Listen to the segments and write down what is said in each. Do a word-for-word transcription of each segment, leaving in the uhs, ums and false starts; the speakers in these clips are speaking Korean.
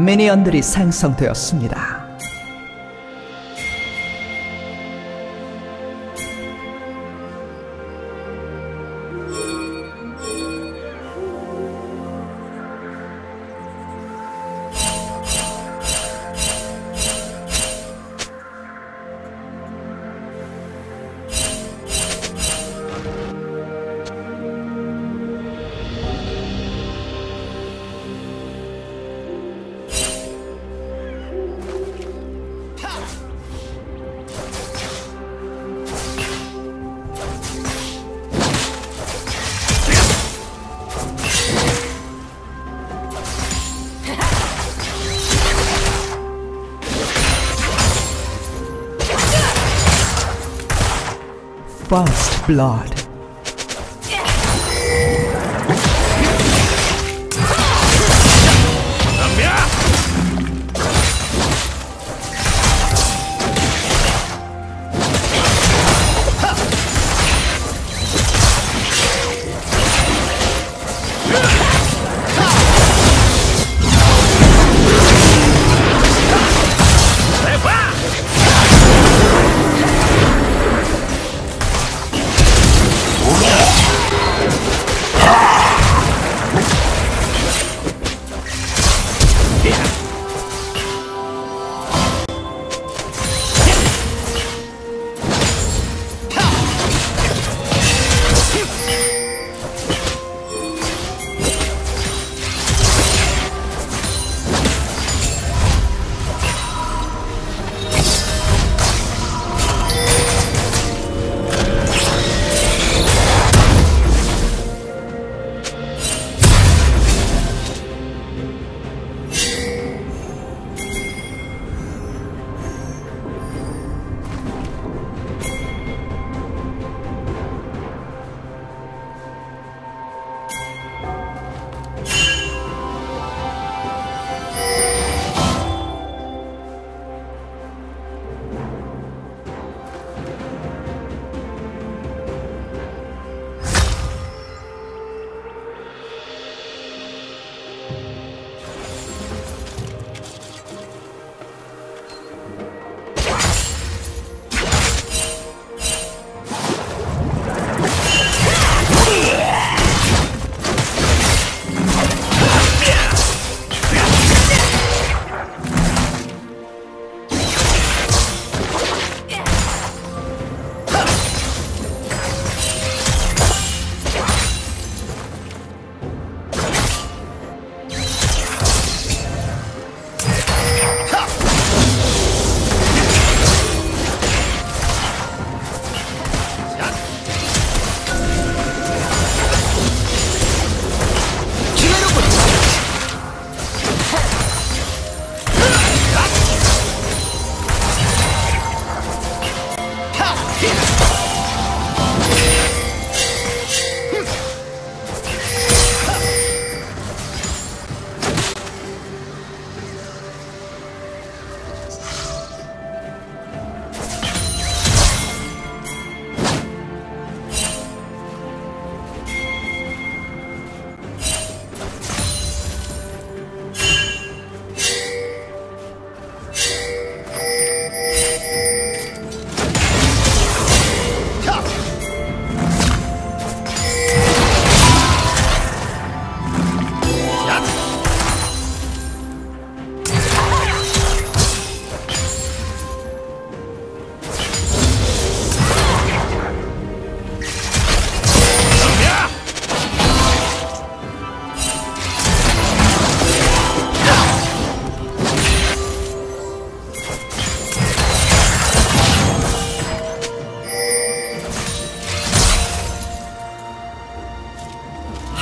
미니언들이 생성되었습니다. First Blood.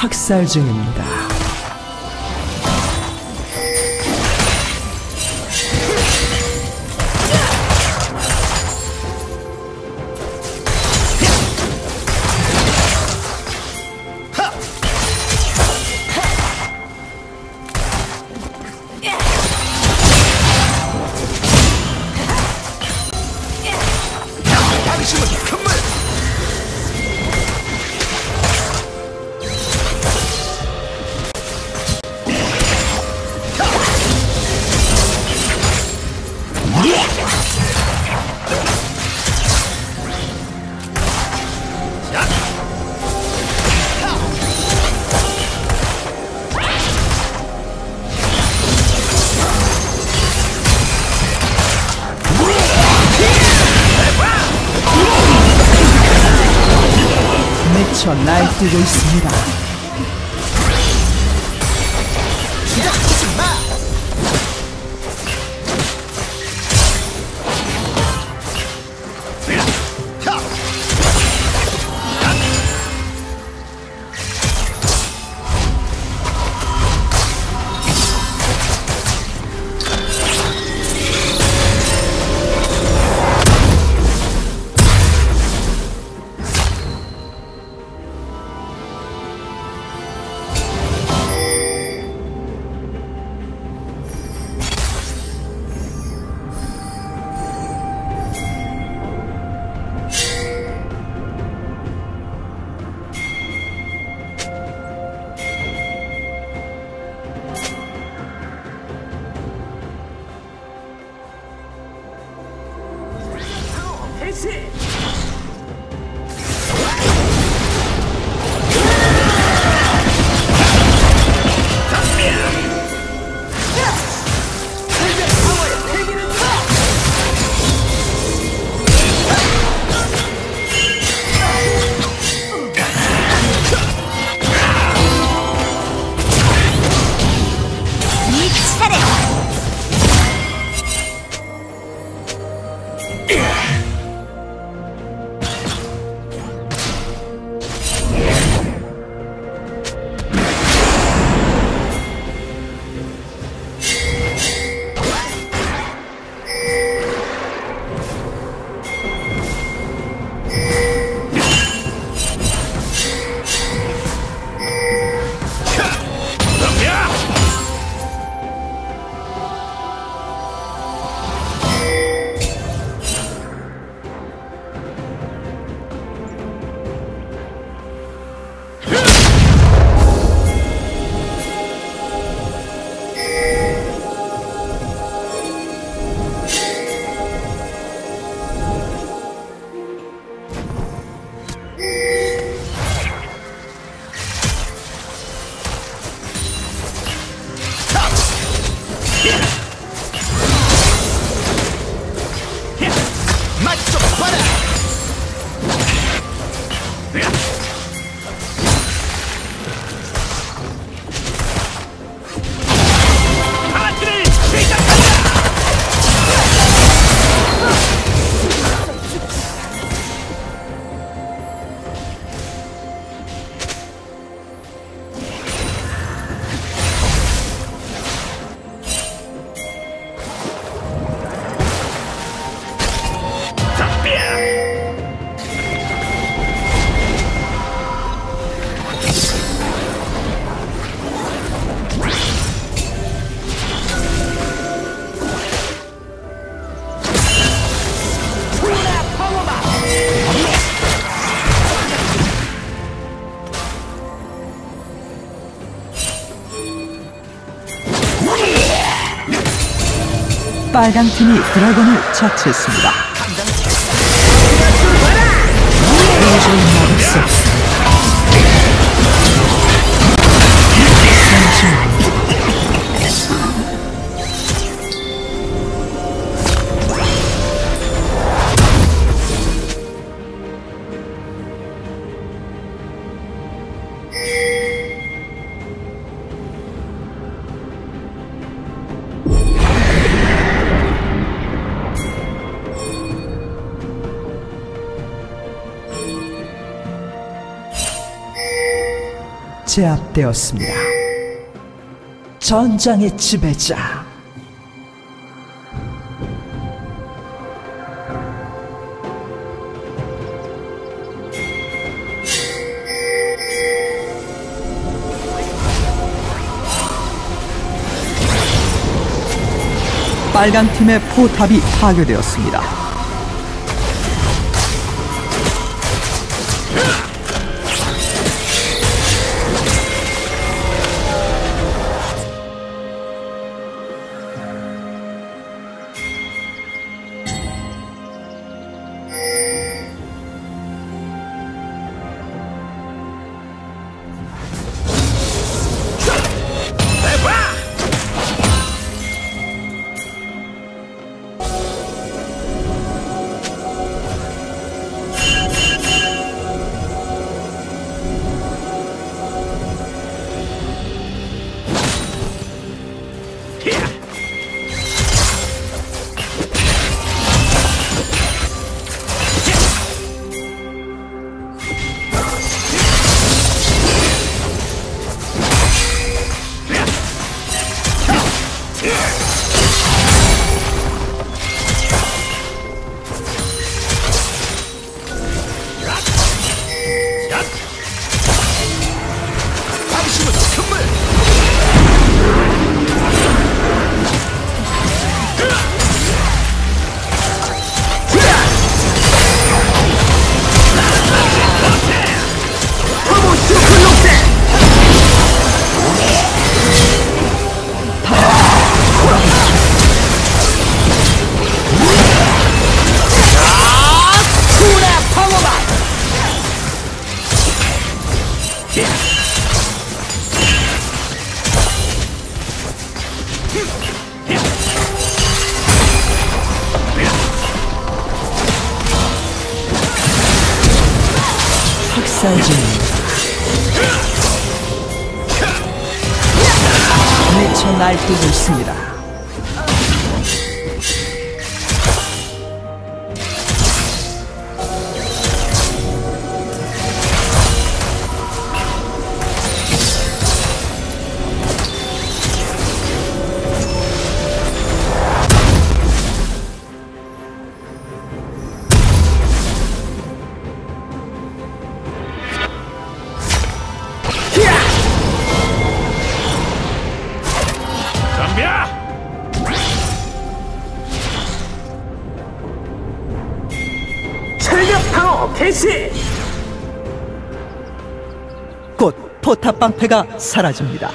학살 중입니다. 미쳐 날뛰고 있습니다. 기다리지 마. 빨강 팀이 드래곤을 처치했습니다. 도저히 막을 수 없습니다. 제압되었습니다. 전장의 지배자. 빨간 팀의 포탑이 파괴되었습니다. 미쳐 날뛰고 있습니다. 곧 포탑 방패가 사라집니다.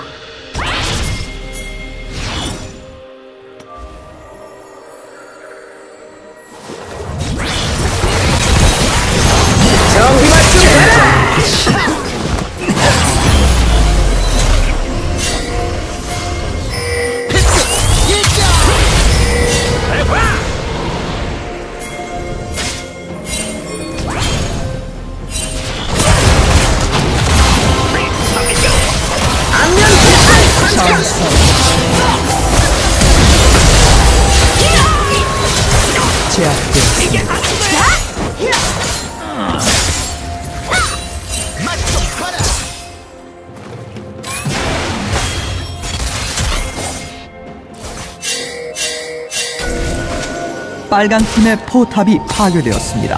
빨간 팀의 포탑이 파괴되었습니다.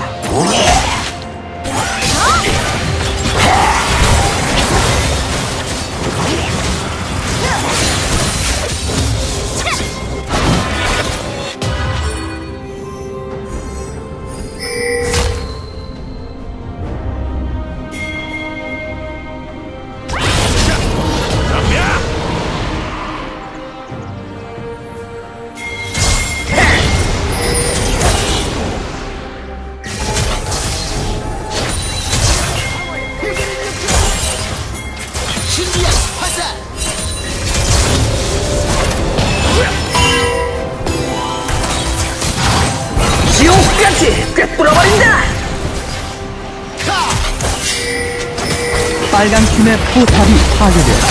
빨간 팀의 포탑이 파괴되었습니다.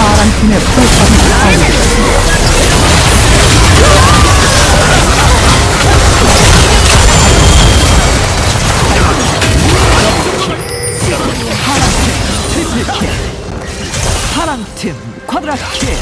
파란 팀의 포탑이 파괴되었습니다. 파란 팀 팀 쿼드라킬.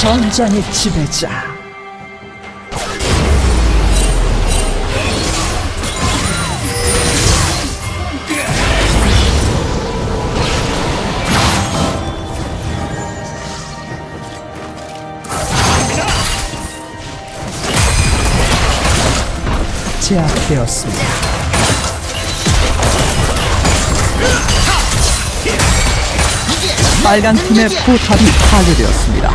전장의 지배자. 제압되었습니다. 빨간 팀의 포탑이 파괴되었습니다.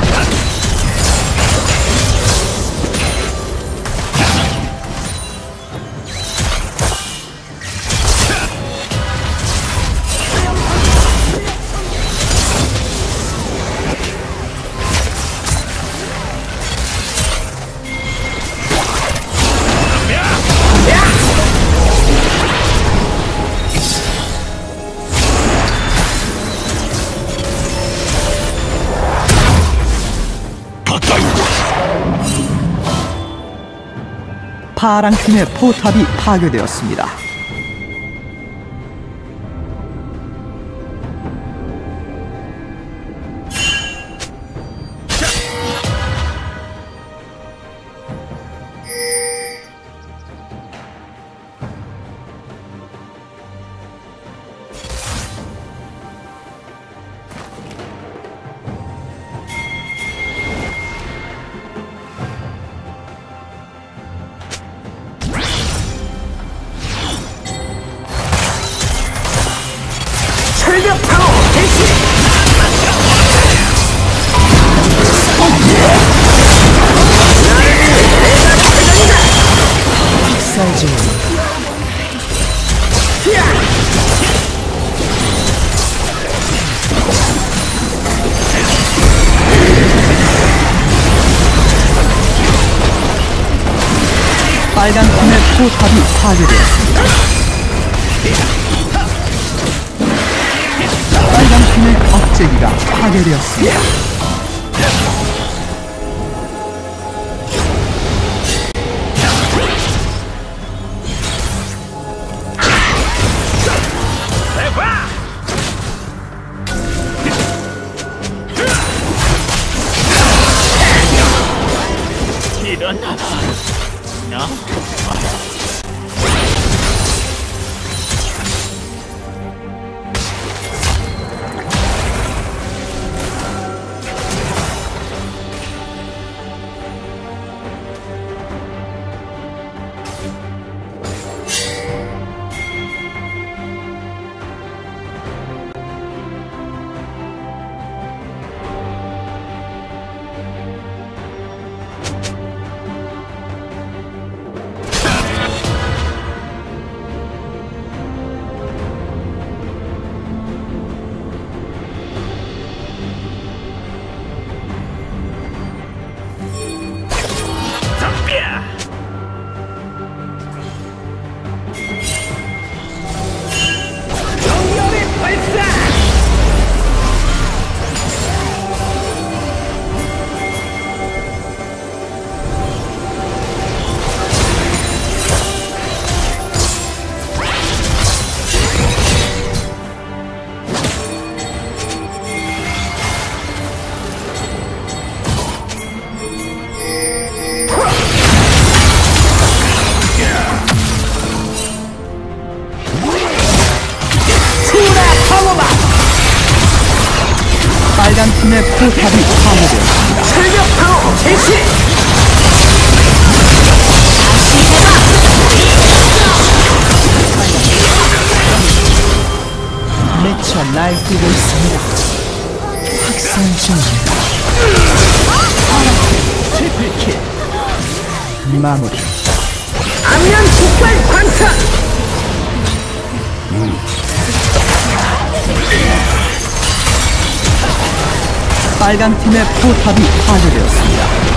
파랑팀의 포탑이 파괴되었습니다. 빨간 팀의 포탑이 파괴되었습니다. 빨간 팀의 억제기가 파괴되었습니다. 빨간 팀의 포탑이 파괴되었습니다. 출격 파워 개시! 미쳐 날뛰고 있습니다. 확산 중입니다. 트리플킬 마무리. 안면 폭발 반사. 빨간 팀의 포탑이 파괴되었습니다.